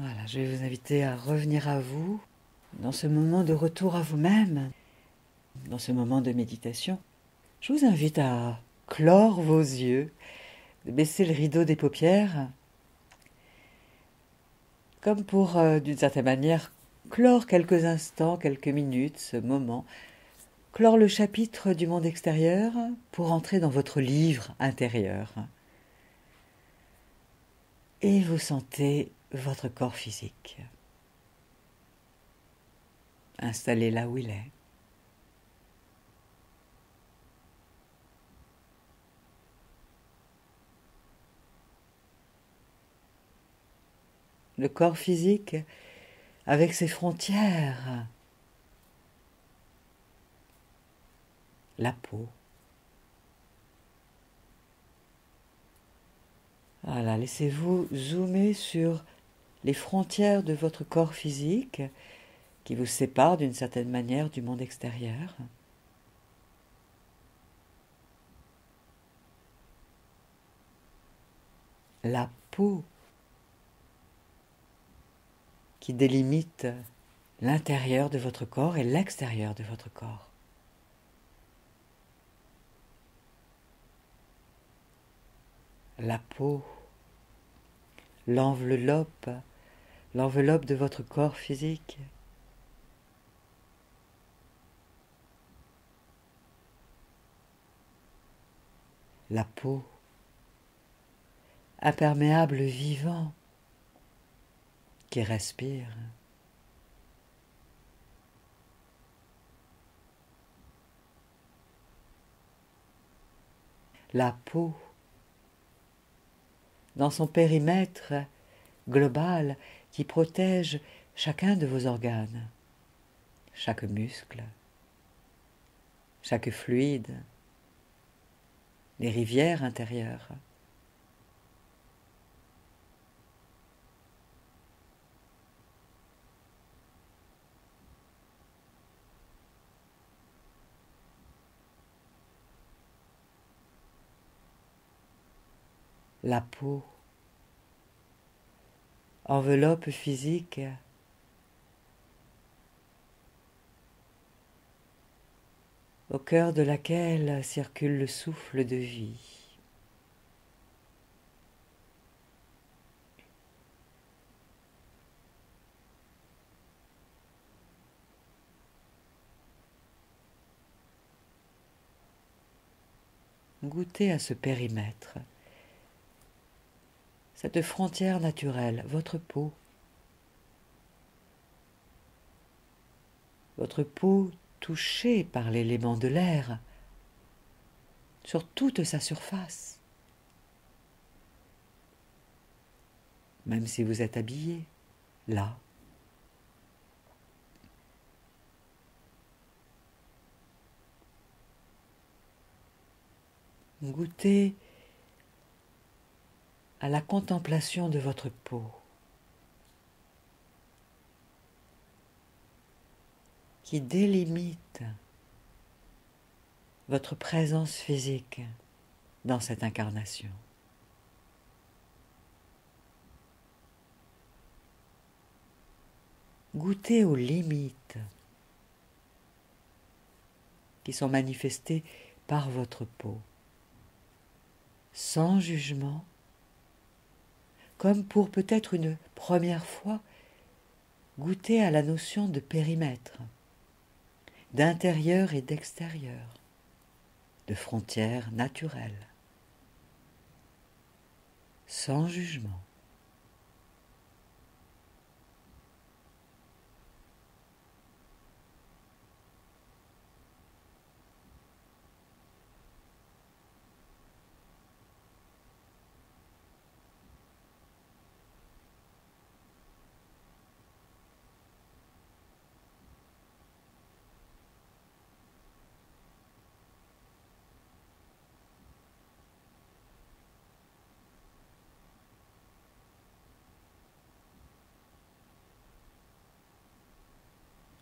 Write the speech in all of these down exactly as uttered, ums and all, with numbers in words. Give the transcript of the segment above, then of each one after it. Voilà, je vais vous inviter à revenir à vous, dans ce moment de retour à vous-même, dans ce moment de méditation. Je vous invite à clore vos yeux, de baisser le rideau des paupières, comme pour, euh, d'une certaine manière, clore quelques instants, quelques minutes, ce moment, clore le chapitre du monde extérieur pour entrer dans votre livre intérieur. Et vous sentez votre corps physique, installé là où il est. Le corps physique avec ses frontières, la peau. Voilà, laissez-vous zoomer sur les frontières de votre corps physique qui vous séparent d'une certaine manière du monde extérieur. La peau qui délimite l'intérieur de votre corps et l'extérieur de votre corps. La peau, l'enveloppe, l'enveloppe de votre corps physique. La peau, imperméable vivant, qui respire. La peau, dans son périmètre global qui protège chacun de vos organes, chaque muscle, chaque fluide, les rivières intérieures. La peau, enveloppe physique, au cœur de laquelle circule le souffle de vie. Goûtez à ce périmètre. Cette frontière naturelle, votre peau, votre peau touchée par l'élément de l'air, sur toute sa surface, même si vous êtes habillé, là. Goûtez à la contemplation de votre peau, qui délimite votre présence physique dans cette incarnation. Goûtez aux limites qui sont manifestées par votre peau, sans jugement, comme pour peut-être une première fois goûter à la notion de périmètre, d'intérieur et d'extérieur, de frontières naturelles, sans jugement.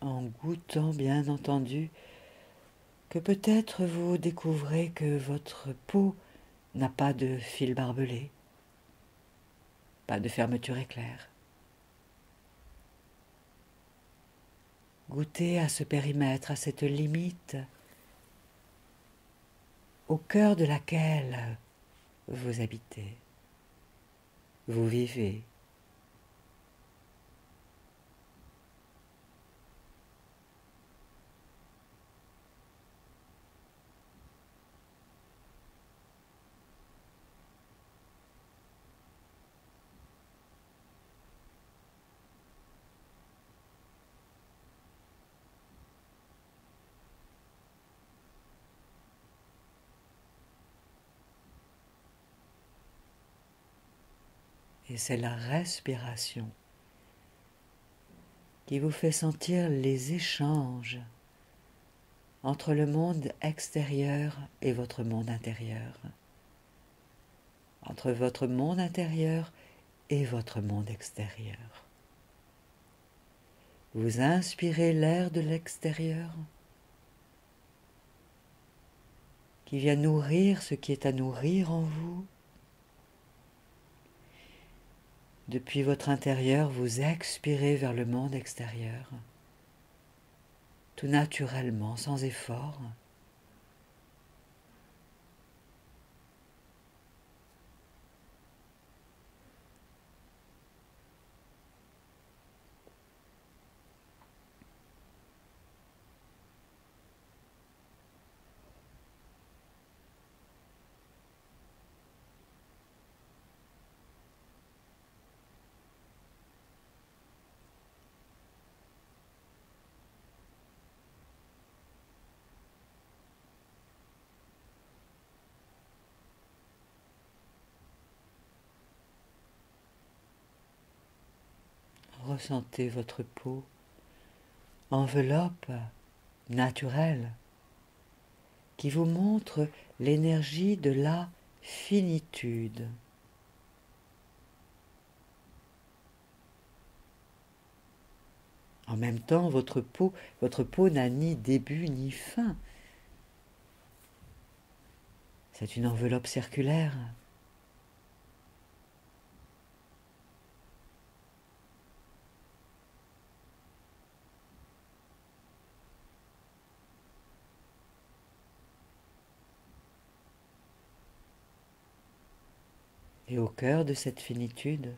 En goûtant, bien entendu, que peut-être vous découvrez que votre peau n'a pas de fil barbelé, pas de fermeture éclair, goûter à ce périmètre, à cette limite, au cœur de laquelle vous habitez, vous vivez. Et c'est la respiration qui vous fait sentir les échanges entre le monde extérieur et votre monde intérieur, entre votre monde intérieur et votre monde extérieur. Vous inspirez l'air de l'extérieur qui vient nourrir ce qui est à nourrir en vous. Depuis votre intérieur, vous expirez vers le monde extérieur, tout naturellement, sans effort. Ressentez votre peau, enveloppe naturelle, qui vous montre l'énergie de la finitude. En même temps, votre peau, votre peau n'a ni début ni fin. C'est une enveloppe circulaire. Et au cœur de cette finitude,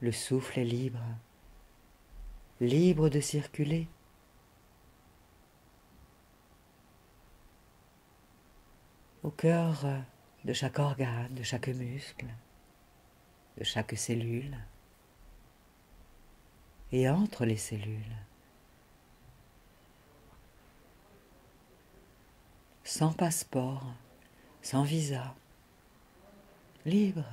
le souffle est libre, libre de circuler. Au cœur de chaque organe, de chaque muscle, de chaque cellule, et entre les cellules, sans passeport, sans visa, libre.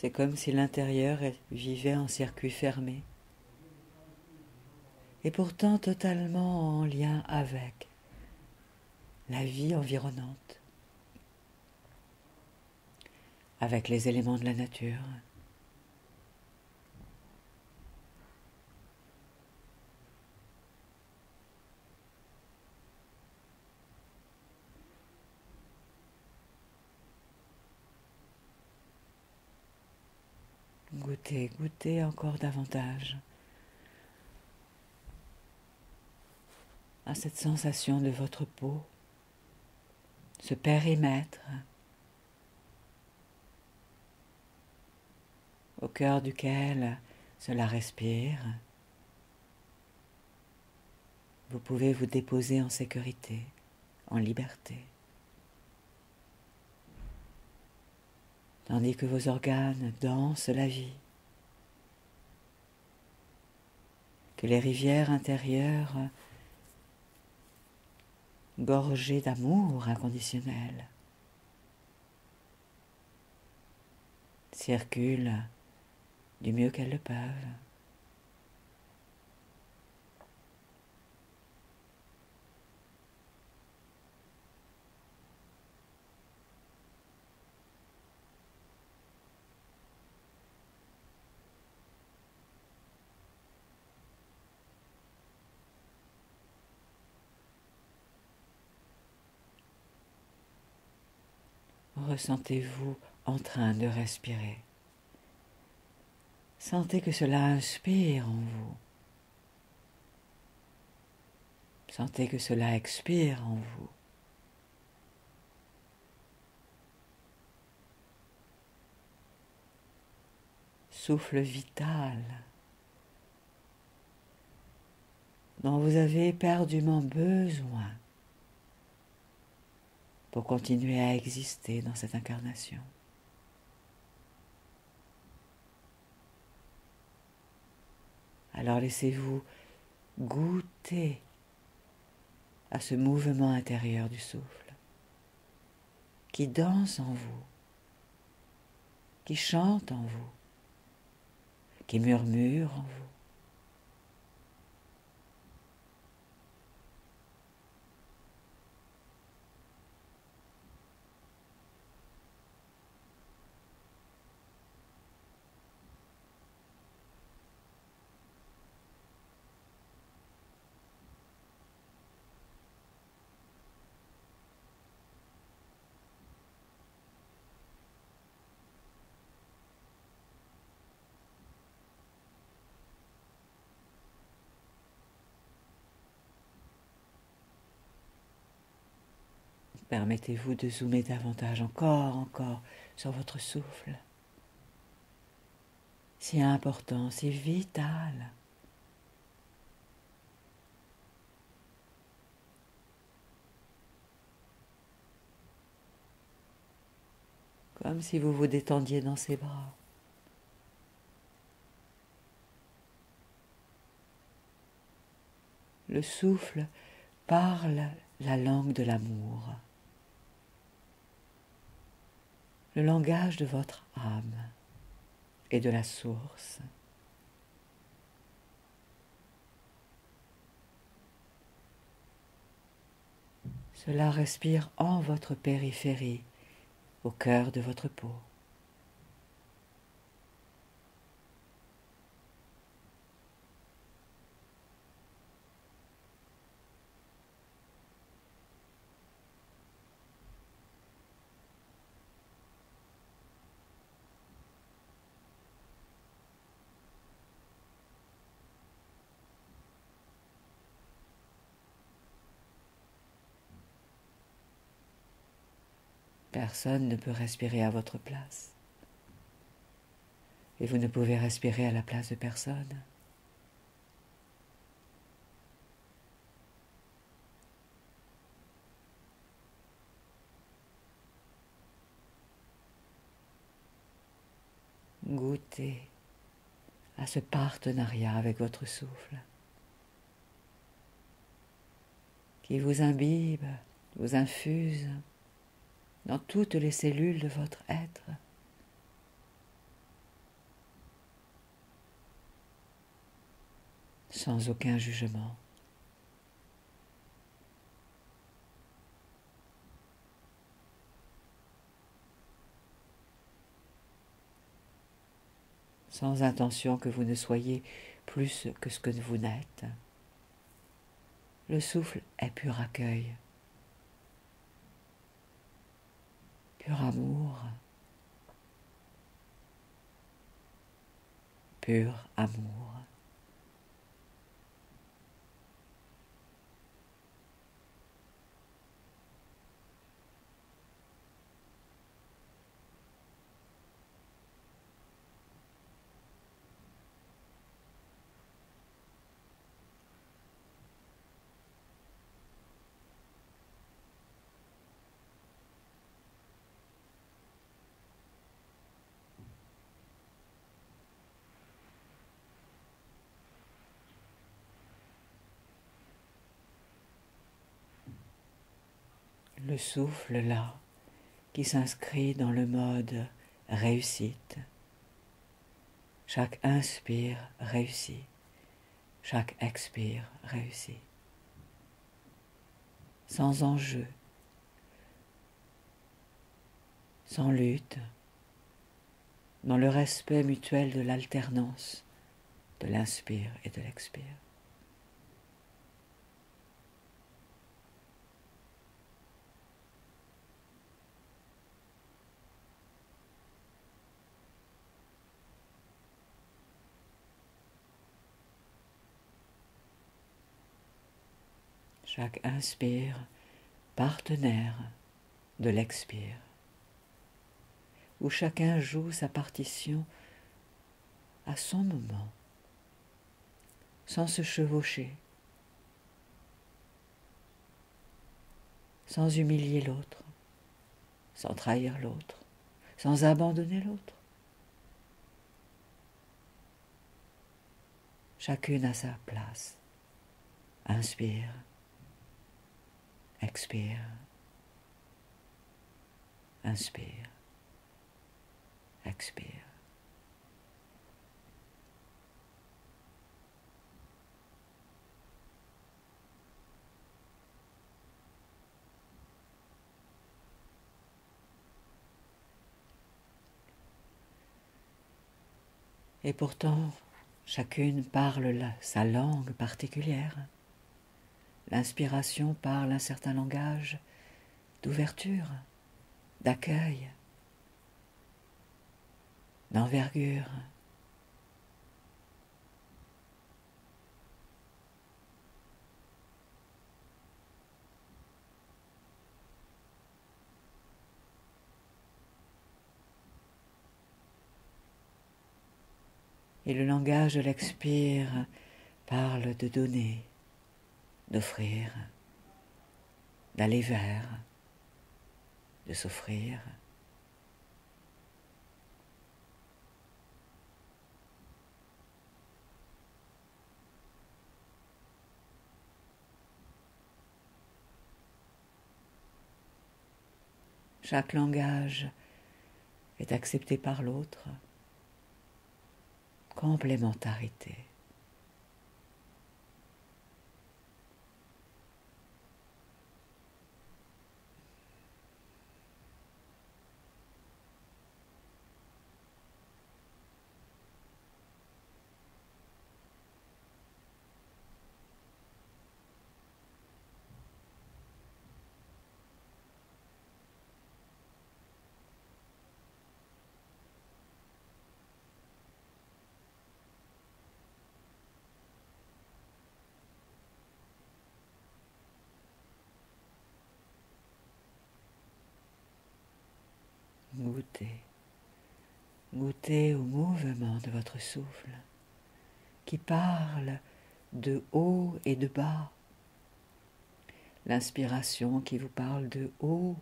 C'est comme si l'intérieur vivait en circuit fermé, et pourtant totalement en lien avec la vie environnante, avec les éléments de la nature. Goûtez, goûtez encore davantage à cette sensation de votre peau, ce périmètre au cœur duquel cela respire. Vous pouvez vous déposer en sécurité, en liberté, tandis que vos organes dansent la vie, que les rivières intérieures, gorgées d'amour inconditionnel, circulent du mieux qu'elles le peuvent. ressentez-vous en train de respirer? Sentez que cela inspire en vous. Sentez que cela expire en vous. Souffle vital dont vous avez éperdument besoin pour continuer à exister dans cette incarnation. Alors laissez-vous goûter à ce mouvement intérieur du souffle qui danse en vous, qui chante en vous, qui murmure en vous. Permettez-vous de zoomer davantage encore, encore, sur votre souffle, si important, si vital. Comme si vous vous détendiez dans ses bras. Le souffle parle la langue de l'amour. Le langage de votre âme et de la source. Cela respire en votre périphérie, au cœur de votre peau. Personne ne peut respirer à votre place. Et vous ne pouvez respirer à la place de personne. Goûtez à ce partenariat avec votre souffle qui vous imbibe, vous infuse dans toutes les cellules de votre être. Sans aucun jugement. Sans intention que vous ne soyez plus que ce que vous n'êtes. Le souffle est pur accueil. Pur amour, pur amour. Le souffle là, qui s'inscrit dans le mode réussite. Chaque inspire réussit, chaque expire réussit. Sans enjeu, sans lutte, dans le respect mutuel de l'alternance, de l'inspire et de l'expire. Chaque inspire, partenaire de l'expire, où chacun joue sa partition à son moment, sans se chevaucher, sans humilier l'autre, sans trahir l'autre, sans abandonner l'autre. Chacune à sa place. Inspire, expire, inspire, expire. Et pourtant, chacune parle la, sa langue particulière. L'inspiration parle un certain langage d'ouverture, d'accueil, d'envergure. Et le langage de l'expire parle de donner, d'offrir, d'aller vers, de s'offrir. Chaque langage est accepté par l'autre. Complémentarité. Goûtez, goûtez au mouvement de votre souffle qui parle de haut et de bas. L'inspiration qui vous parle de haut,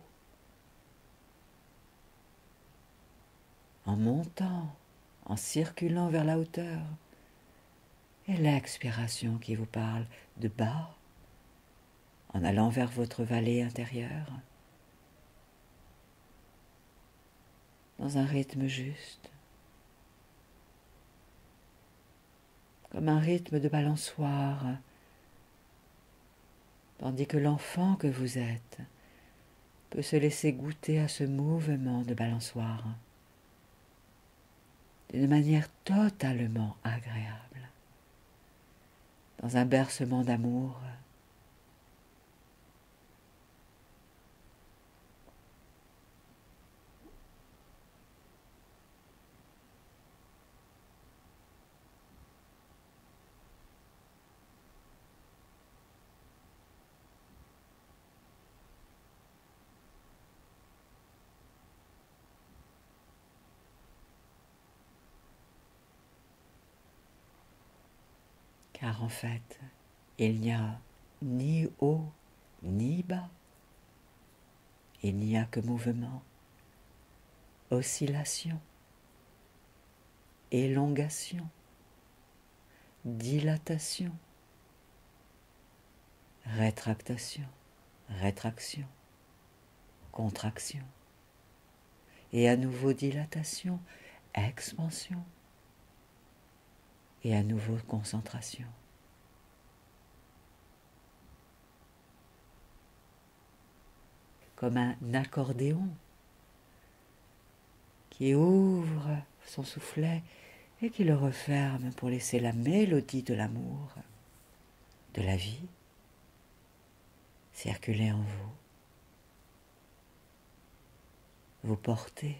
en montant, en circulant vers la hauteur, et l'expiration qui vous parle de bas, en allant vers votre vallée intérieure. Dans un rythme juste, comme un rythme de balançoire, tandis que l'enfant que vous êtes peut se laisser goûter à ce mouvement de balançoire d'une manière totalement agréable, dans un bercement d'amour. Car en fait, il n'y a ni haut ni bas, il n'y a que mouvement, oscillation, élongation, dilatation, rétractation, rétraction, contraction, et à nouveau dilatation, expansion, et à nouveau concentration. Comme un accordéon qui ouvre son soufflet et qui le referme pour laisser la mélodie de l'amour, de la vie, circuler en vous, vous porter.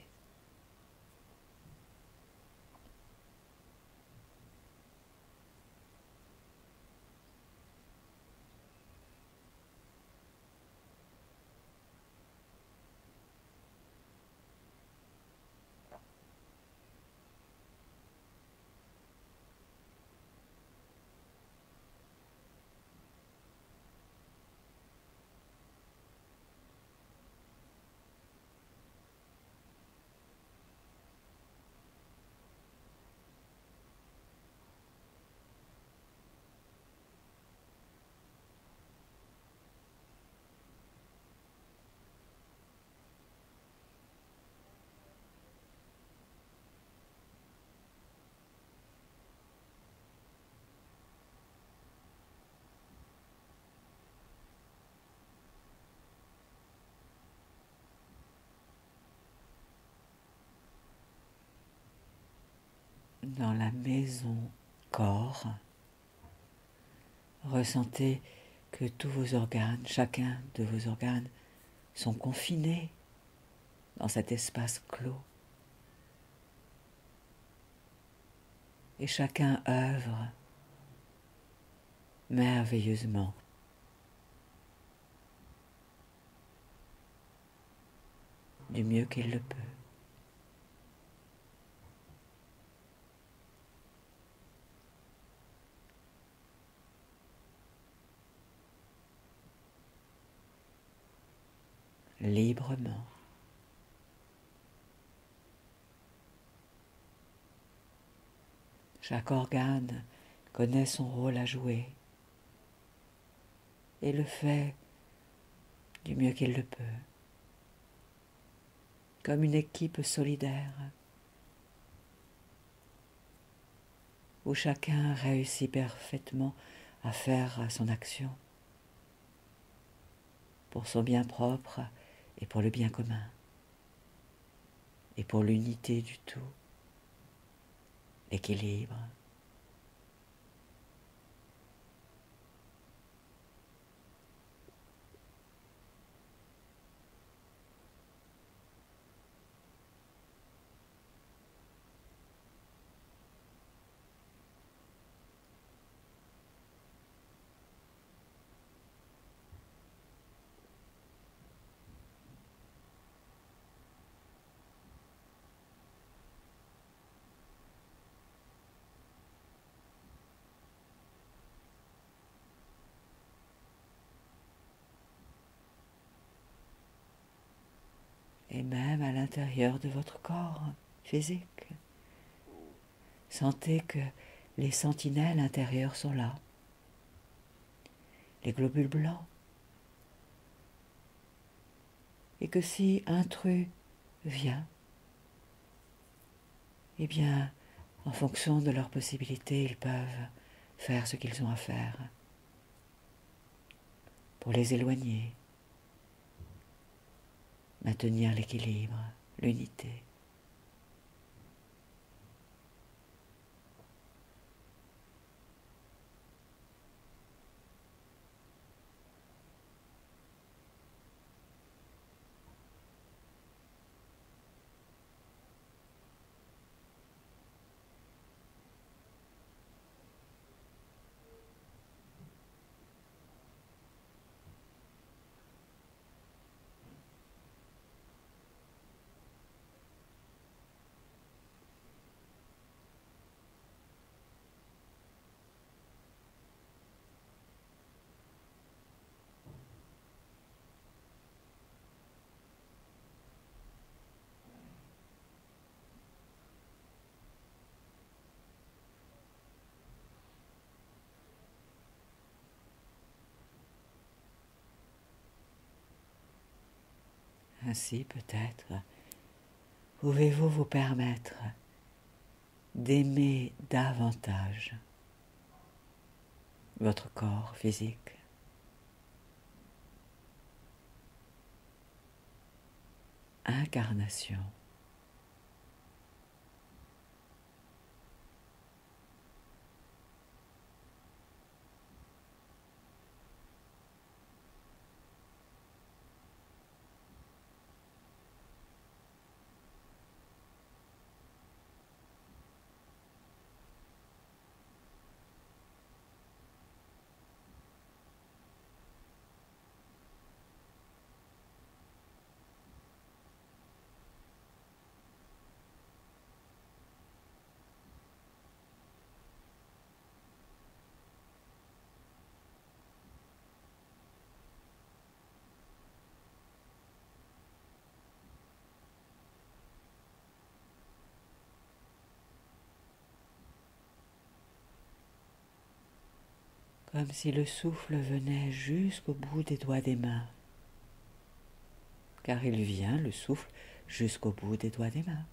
dans la maison corps. Ressentez que tous vos organes, chacun de vos organes, sont confinés dans cet espace clos. Et chacun œuvre merveilleusement. Du mieux qu'il le peut. Librement. Chaque organe connaît son rôle à jouer et le fait du mieux qu'il le peut. Comme une équipe solidaire, où chacun réussit parfaitement à faire son action, pour son bien propre et pour le bien commun, et pour l'unité du tout, l'équilibre. Et même à l'intérieur de votre corps physique. Sentez que les sentinelles intérieures sont là, les globules blancs, et que si intrus vient, eh bien, en fonction de leurs possibilités, ils peuvent faire ce qu'ils ont à faire pour les éloigner. Maintenir l'équilibre, l'unité. Ainsi, peut-être, pouvez-vous vous permettre d'aimer davantage votre corps physique. Incarnation. Comme si le souffle venait jusqu'au bout des doigts des mains, car il vient, le souffle, jusqu'au bout des doigts des mains.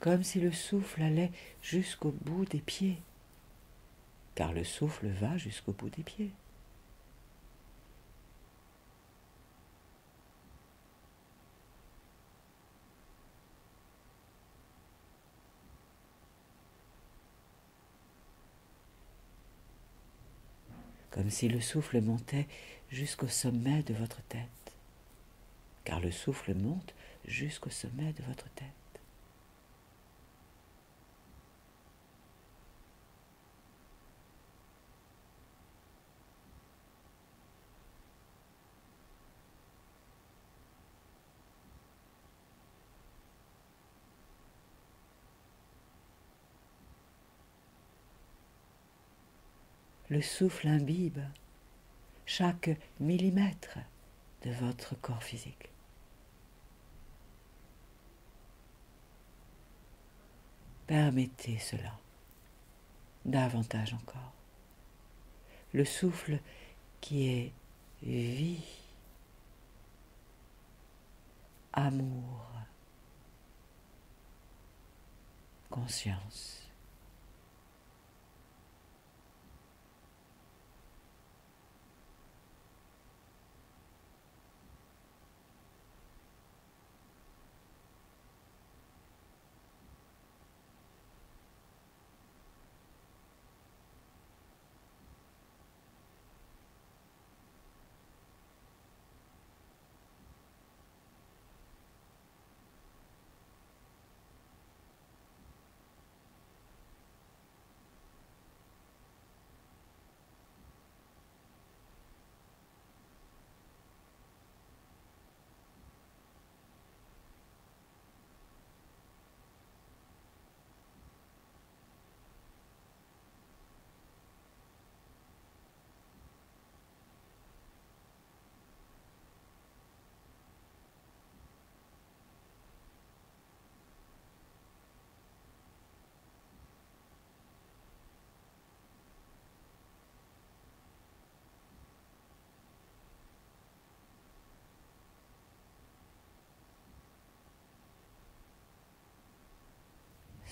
comme si le souffle allait jusqu'au bout des pieds, car le souffle va jusqu'au bout des pieds. Comme si le souffle montait jusqu'au sommet de votre tête, car le souffle monte jusqu'au sommet de votre tête. Le souffle imbibe chaque millimètre de votre corps physique. Permettez cela, davantage encore. Le souffle qui est vie, amour, conscience.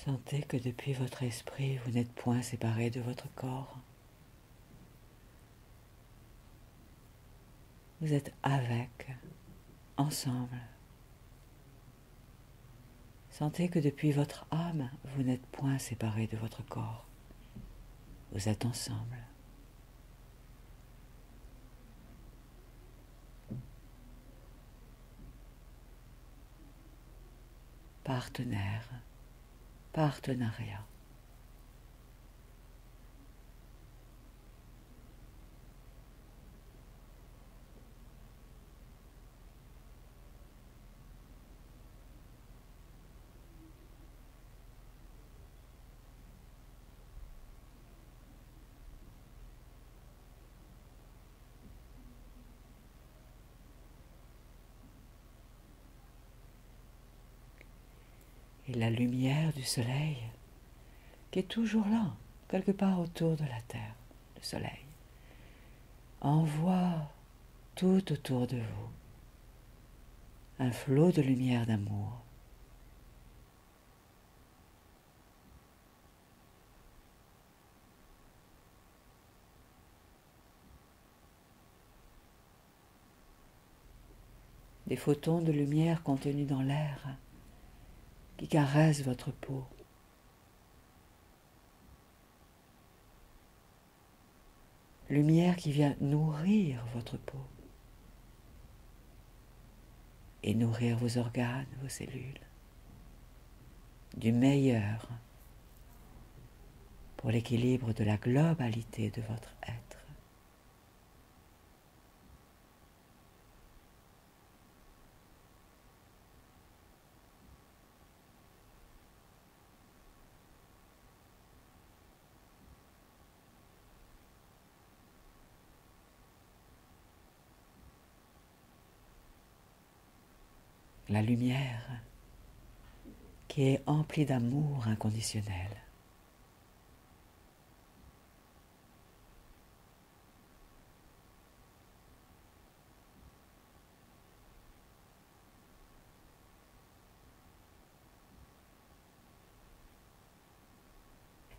Sentez que depuis votre esprit, vous n'êtes point séparé de votre corps. Vous êtes avec, ensemble. Sentez que depuis votre âme, vous n'êtes point séparé de votre corps. Vous êtes ensemble. Partenaire. Partenariat. Et la lumière du soleil, qui est toujours là, quelque part autour de la terre, le soleil, envoie tout autour de vous un flot de lumière d'amour. Des photons de lumière contenus dans l'air, qui caresse votre peau. Lumière qui vient nourrir votre peau et nourrir vos organes, vos cellules, du meilleur pour l'équilibre de la globalité de votre être. La lumière qui est emplie d'amour inconditionnel.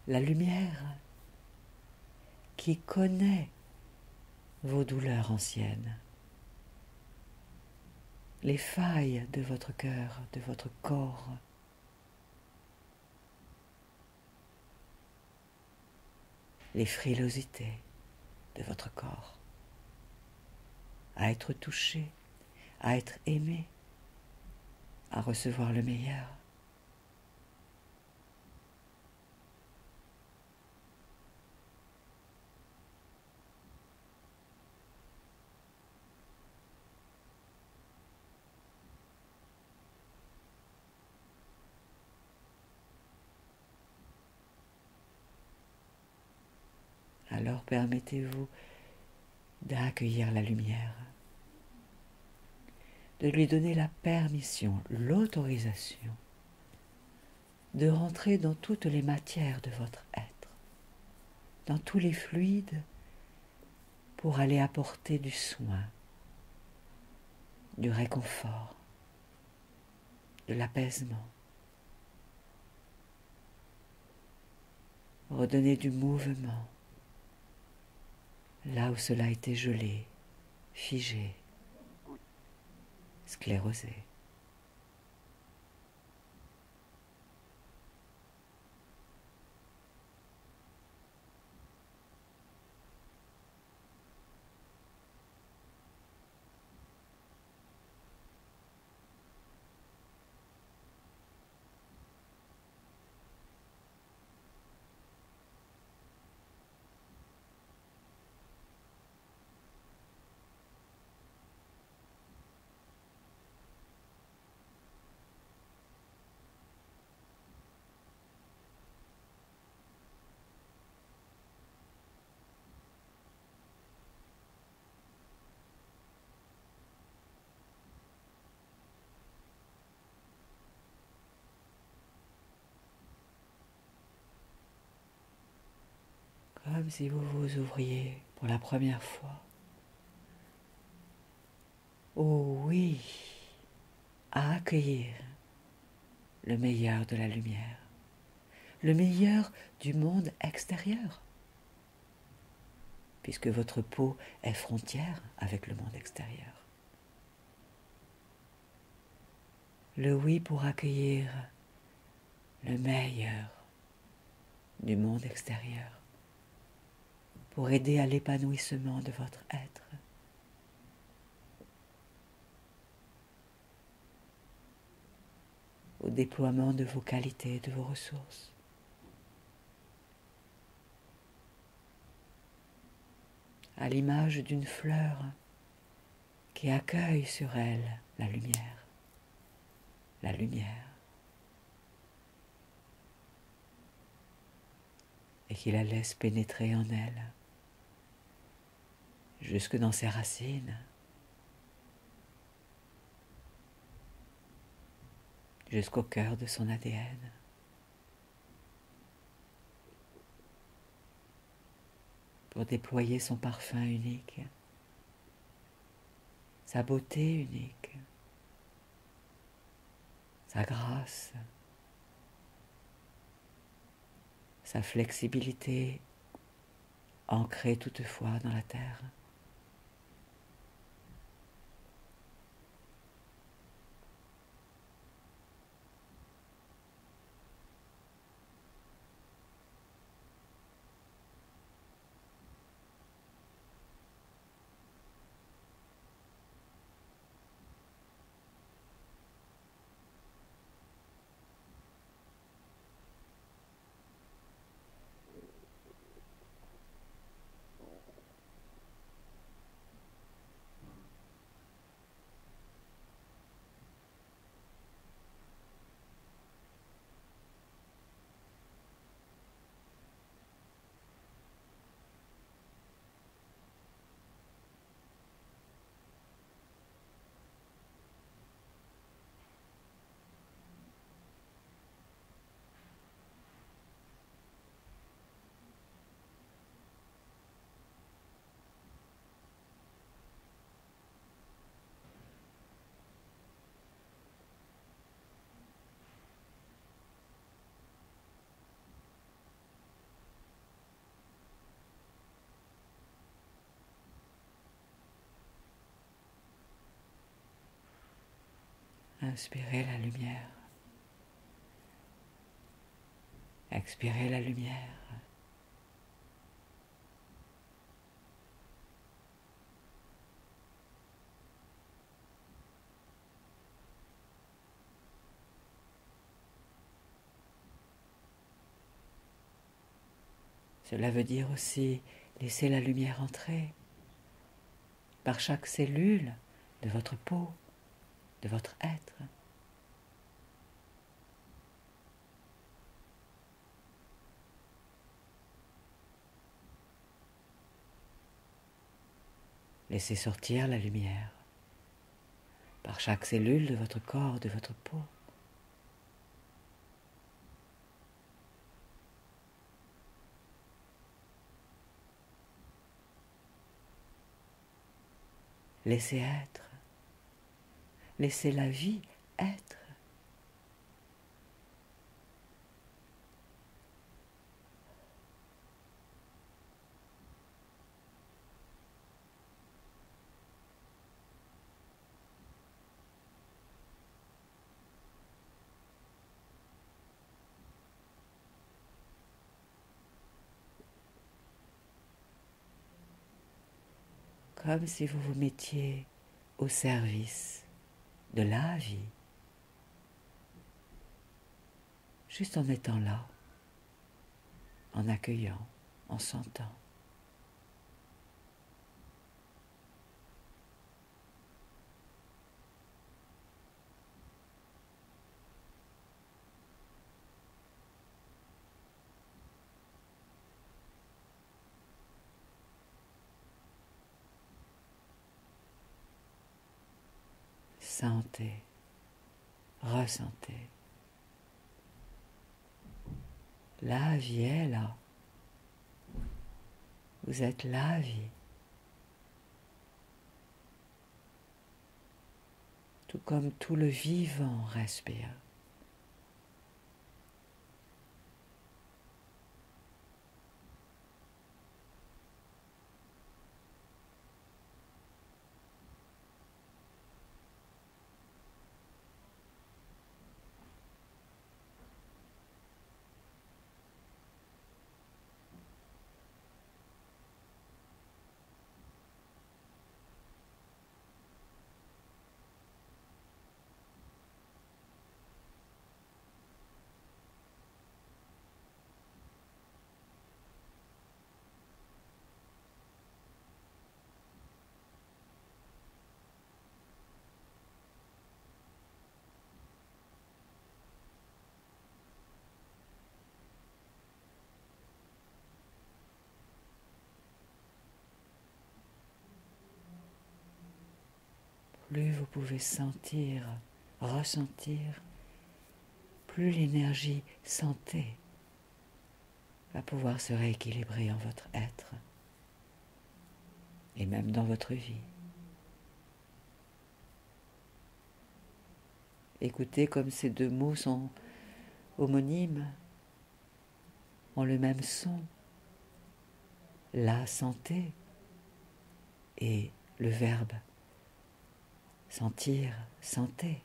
la lumière, qui connaît vos douleurs anciennes, les failles de votre cœur, de votre corps. Les frilosités de votre corps, à être touché, à être aimé, à recevoir le meilleur. Alors permettez-vous d'accueillir la lumière, de lui donner la permission, l'autorisation de rentrer dans toutes les matières de votre être, dans tous les fluides pour aller apporter du soin, du réconfort, de l'apaisement. Redonner du mouvement là où cela a été gelé, figé, sclérosé. Comme si vous vous ouvriez pour la première fois. Oh oui, à accueillir le meilleur de la lumière, le meilleur du monde extérieur, puisque votre peau est frontière avec le monde extérieur. Le oui pour accueillir le meilleur du monde extérieur, pour aider à l'épanouissement de votre être. Au déploiement de vos qualités, de vos ressources. À l'image d'une fleur qui accueille sur elle la lumière. La lumière. Et qui la laisse pénétrer en elle. Jusque dans ses racines, jusqu'au cœur de son A D N. Pour déployer son parfum unique, sa beauté unique, sa grâce, sa flexibilité ancrée toutefois dans la terre. Inspirez la lumière. Expirez la lumière. Cela veut dire aussi laisser la lumière entrer par chaque cellule de votre peau, de votre être. Laissez sortir la lumière par chaque cellule de votre corps, de votre peau. Laissez être. Laissez la vie être. Comme si vous vous mettiez au service de la vie, juste en étant là, en accueillant, en sentant. Sentez, ressentez. La vie est là. Vous êtes la vie. Tout comme tout le vivant respire. Plus vous pouvez sentir, ressentir, plus l'énergie santé va pouvoir se rééquilibrer en votre être et même dans votre vie. Écoutez comme ces deux mots sont homonymes, ont le même son, la santé et le verbe. Sentir, sentez.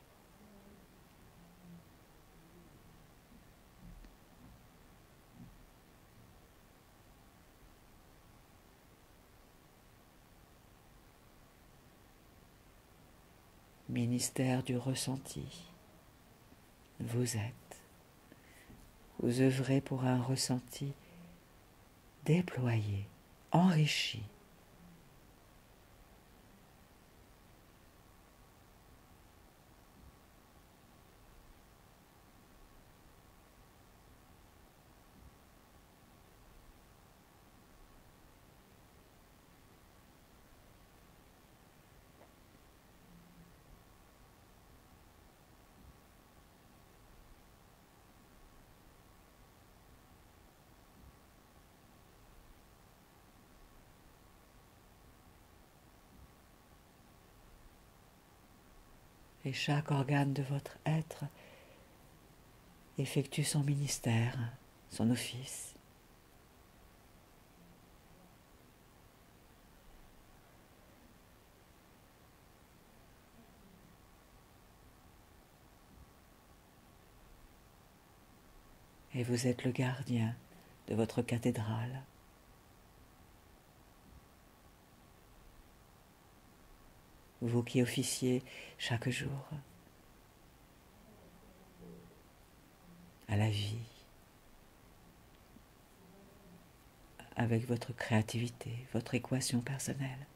Ministère du ressenti. Vous êtes. Vous œuvrez pour un ressenti déployé, enrichi. Et chaque organe de votre être effectue son ministère, son office. et vous êtes le gardien de votre cathédrale. Vous qui officiez chaque jour à la vie, avec votre créativité, votre équation personnelle.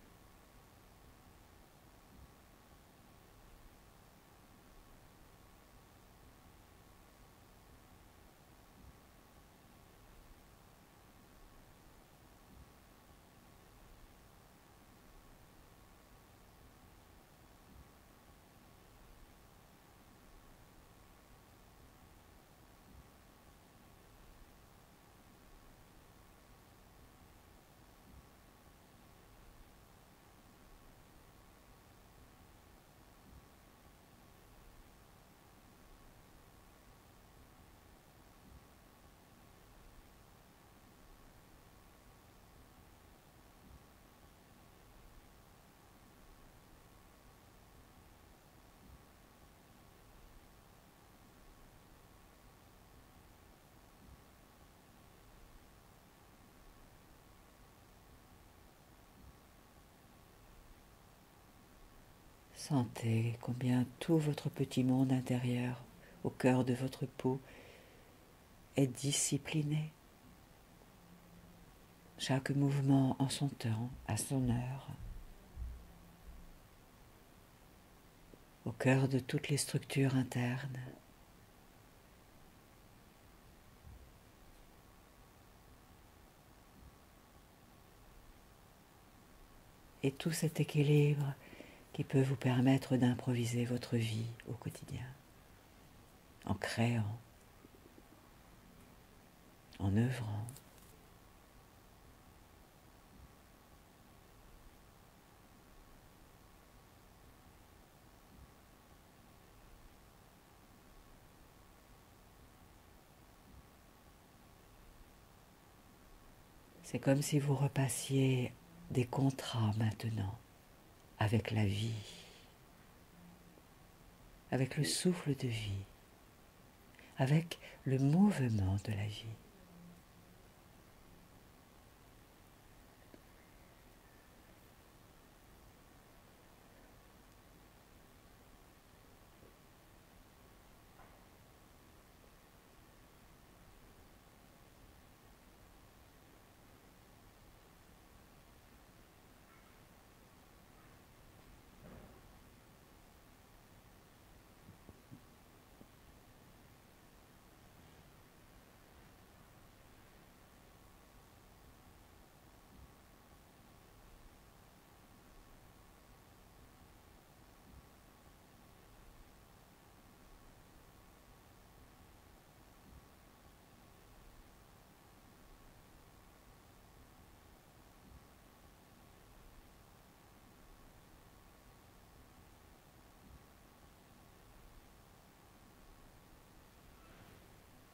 Sentez combien tout votre petit monde intérieur, au cœur de votre peau, est discipliné. Chaque mouvement en son temps, à son heure. Au cœur de toutes les structures internes. Et tout cet équilibre qui peut vous permettre d'improviser votre vie au quotidien, en créant, en œuvrant. C'est comme si vous repassiez des contrats maintenant, avec la vie, avec le souffle de vie, avec le mouvement de la vie.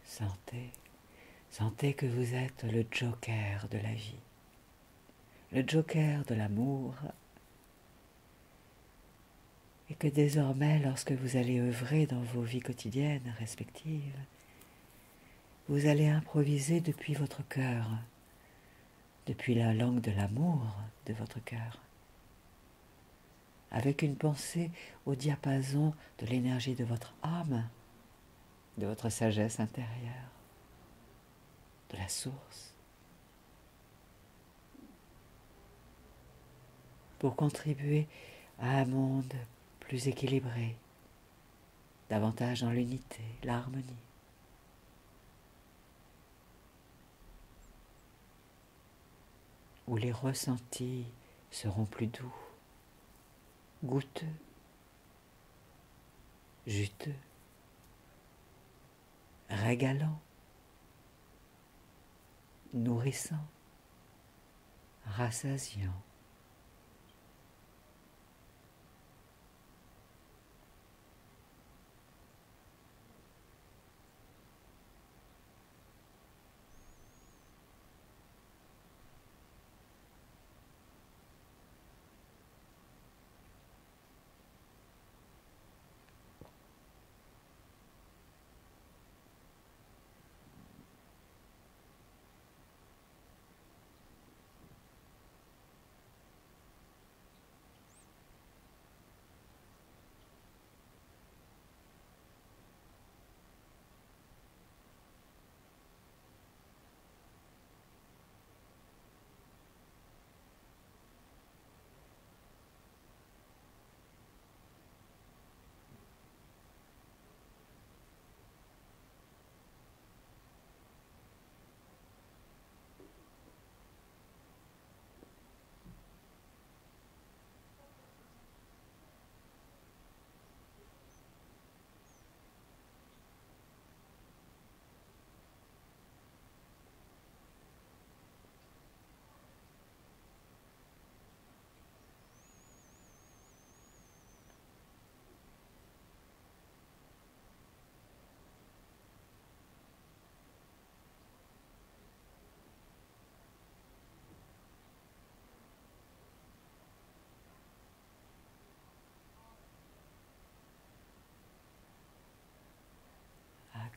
Sentez, sentez que vous êtes le joker de la vie, le joker de l'amour, et que désormais, lorsque vous allez œuvrer dans vos vies quotidiennes respectives, vous allez improviser depuis votre cœur, depuis la langue de l'amour de votre cœur, avec une pensée au diapason de l'énergie de votre âme, de votre sagesse intérieure, de la source, pour contribuer à un monde plus équilibré, davantage dans l'unité, l'harmonie. Où les ressentis seront plus doux, goûteux, juteux, régalant, nourrissant, rassasiant.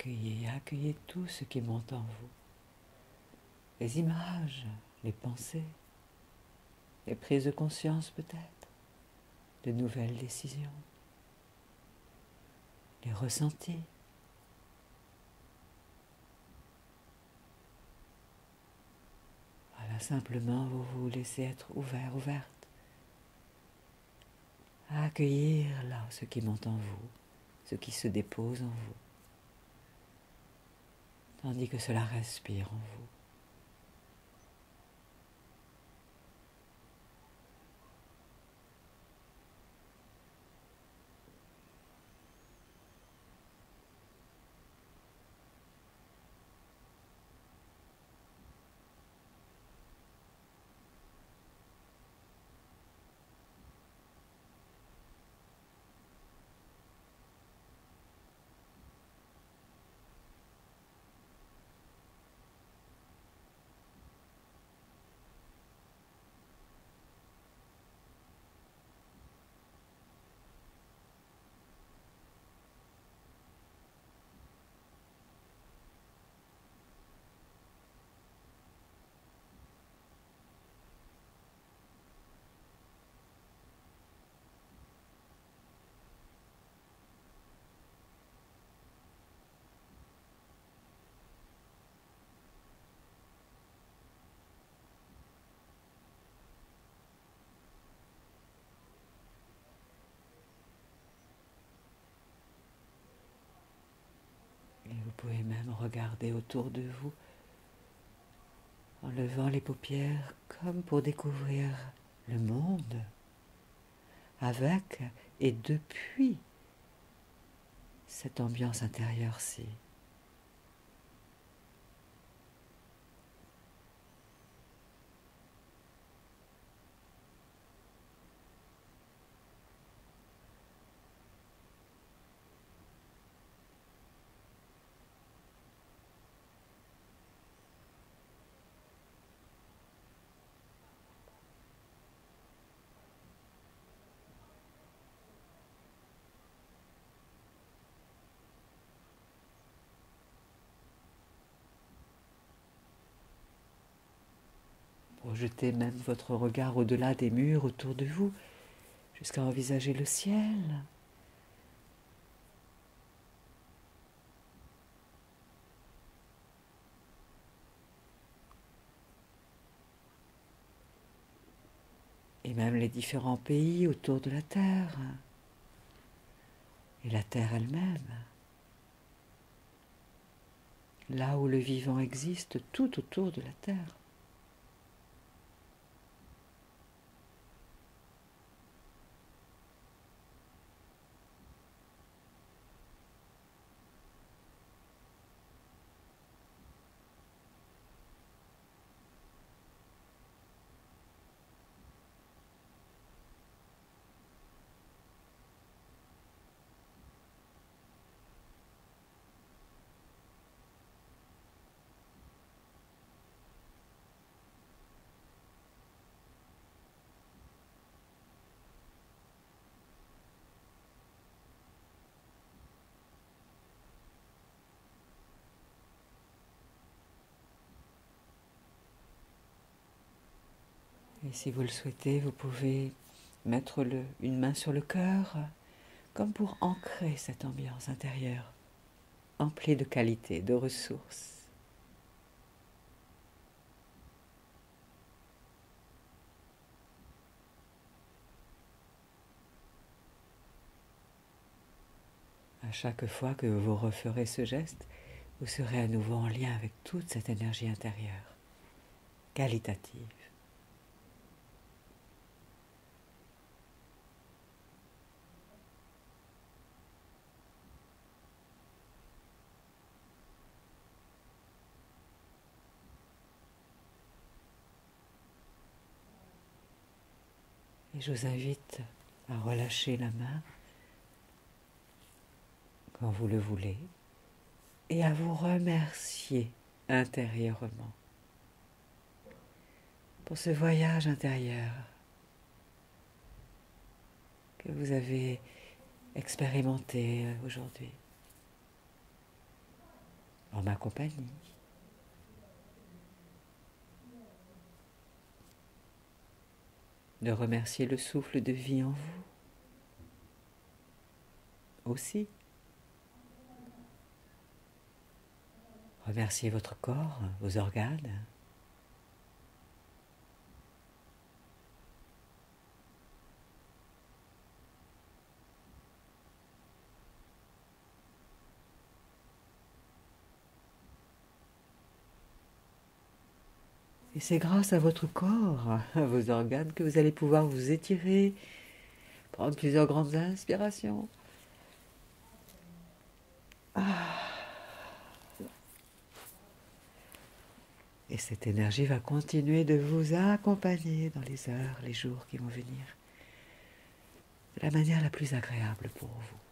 accueillez, accueillez tout ce qui monte en vous. Les images, les pensées, les prises de conscience peut-être, de nouvelles décisions, les ressentis. Voilà, simplement vous vous laissez être ouvert, ouverte, à accueillir là ce qui monte en vous, ce qui se dépose en vous, tandis que cela respire en vous. Vous pouvez même regarder autour de vous en levant les paupières comme pour découvrir le monde avec et depuis cette ambiance intérieure-ci. Jetez même votre regard au-delà des murs autour de vous, jusqu'à envisager le ciel. Et même les différents pays autour de la Terre, et la Terre elle-même. Là où le vivant existe, tout autour de la Terre. Et si vous le souhaitez, vous pouvez mettre le, une main sur le cœur, comme pour ancrer cette ambiance intérieure, emplie de qualité, de ressources. À chaque fois que vous referez ce geste, vous serez à nouveau en lien avec toute cette énergie intérieure, qualitative. Et je vous invite à relâcher la main quand vous le voulez et à vous remercier intérieurement pour ce voyage intérieur que vous avez expérimenté aujourd'hui. en ma compagnie. De remercier le souffle de vie en vous. Aussi, remerciez votre corps, vos organes. Et c'est grâce à votre corps, à vos organes, que vous allez pouvoir vous étirer, prendre plusieurs grandes inspirations. Ah. Et cette énergie va continuer de vous accompagner dans les heures, les jours qui vont venir, de la manière la plus agréable pour vous.